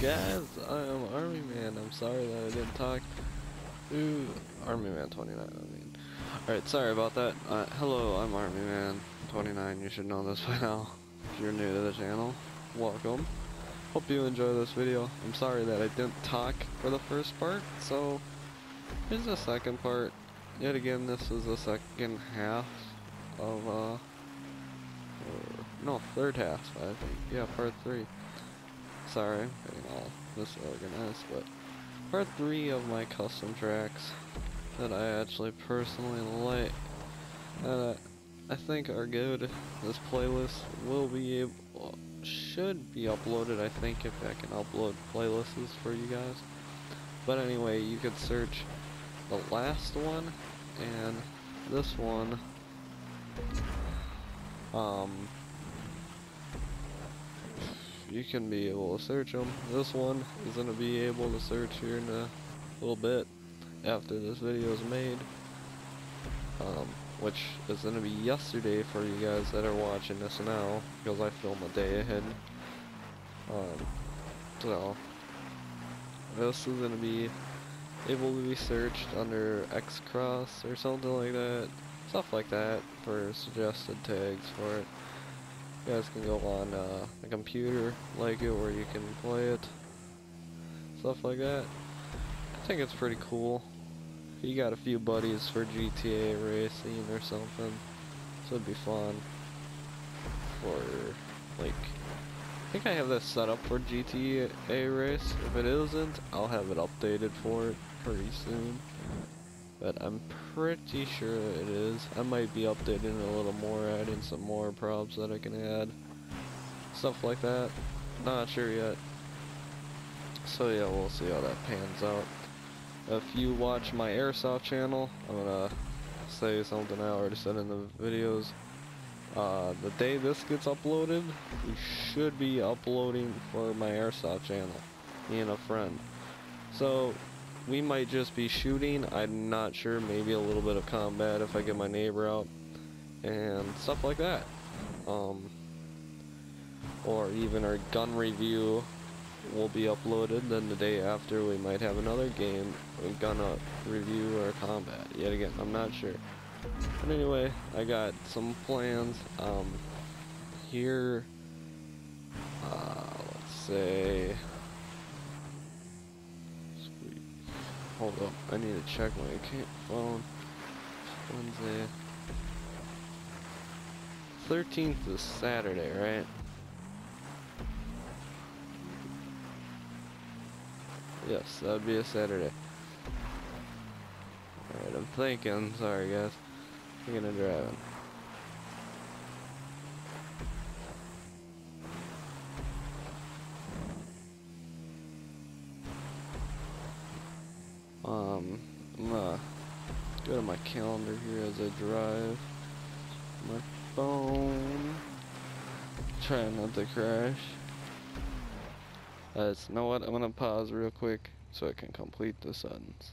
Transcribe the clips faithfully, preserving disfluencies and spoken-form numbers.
guys, I am Armyman. I'm sorry that I didn't talk. Ooh, Armyman twenty-nine, I mean. Alright, sorry about that. Uh, hello, I'm Armyman twenty-nine. You should know this by now. If you're new to the channel, welcome. Hope you enjoy this video. I'm sorry that I didn't talk for the first part, so here's the second part. Yet again, this is the second half of, uh, or, no, third half, I think. Yeah, part three. Sorry, I'm getting all disorganized, but part three of my custom tracks that I actually personally like, that I, I think are good. This playlist will be able, should be uploaded, I think, if I can upload playlists for you guys. But anyway, you can search the last one and this one, um, you can be able to search them. This one is going to be able to search here in a little bit after this video is made, um, which is going to be yesterday for you guys that are watching this now, because I film a day ahead. Um, so this is going to be able to be searched under X-Cross or something like that, stuff like that, for suggested tags for it. You guys can go on uh, a computer like it where you can play it, stuff like that. I think it's pretty cool. If you got a few buddies for G T A racing or something, this would be fun. For like, I think I have this set up for G T A race. If it isn't, I'll have it updated for it pretty soon. But I'm pretty sure it is. I might be updating a little more, adding some more props that I can add, stuff like that. Not sure yet. So yeah, we'll see how that pans out. If you watch my Airsoft channel, I'm gonna say something I already said in the videos. Uh, the day this gets uploaded, we should be uploading for my Airsoft channel, me and a friend. So we might just be shooting, I'm not sure, maybe a little bit of combat if I get my neighbor out, and stuff like that. Um, or even our gun review will be uploaded, then the day after we might have another game, we're gonna review our combat, yet again, I'm not sure. But anyway, I got some plans, um, here, uh, let's say... Hold up, I need to check my phone. Wednesday. thirteenth is Saturday, right? Yes, that would be a Saturday. Alright, I'm thinking. Sorry, guys. I'm gonna drive it. Um, I'm gonna go to my calendar here as I drive my phone. Try not to crash. Uh, you know what? I'm gonna pause real quick so I can complete the sentence.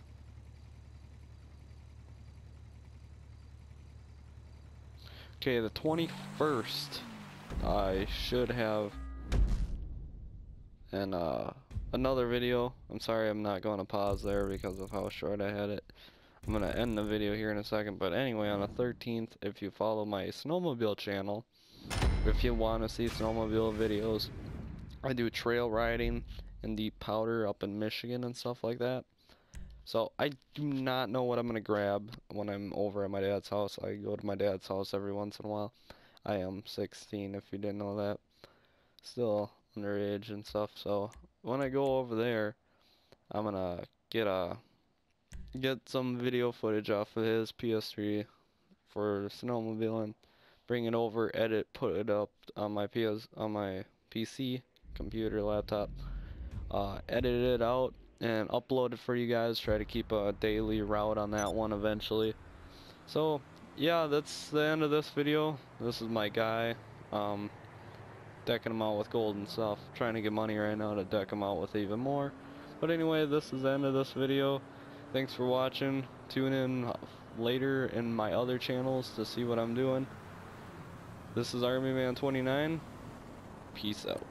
Okay, the twenty-first, I should have an uh. another video. I'm sorry I'm not going to pause there because of how short I had it. I'm going to end the video here in a second, but anyway, on the thirteenth, if you follow my snowmobile channel, if you want to see snowmobile videos, I do trail riding in the powder up in Michigan and stuff like that. So I do not know what I'm going to grab when I'm over at my dad's house. I go to my dad's house every once in a while. I am sixteen, if you didn't know that. Still underage and stuff, so when I go over there, I'm gonna get a get some video footage off of his P S three for snowmobiling, bring it over, edit, put it up on my P S on my P C, computer, laptop, uh, edit it out and upload it for you guys. Try to keep a daily route on that one eventually. So yeah, that's the end of this video. This is my guy. Um, decking them out with gold and stuff, trying to get money right now to deck them out with even more. But anyway, this is the end of this video. Thanks for watching. Tune in later in my other channels to see what I'm doing. This is Armyman twenty-nine. Peace out.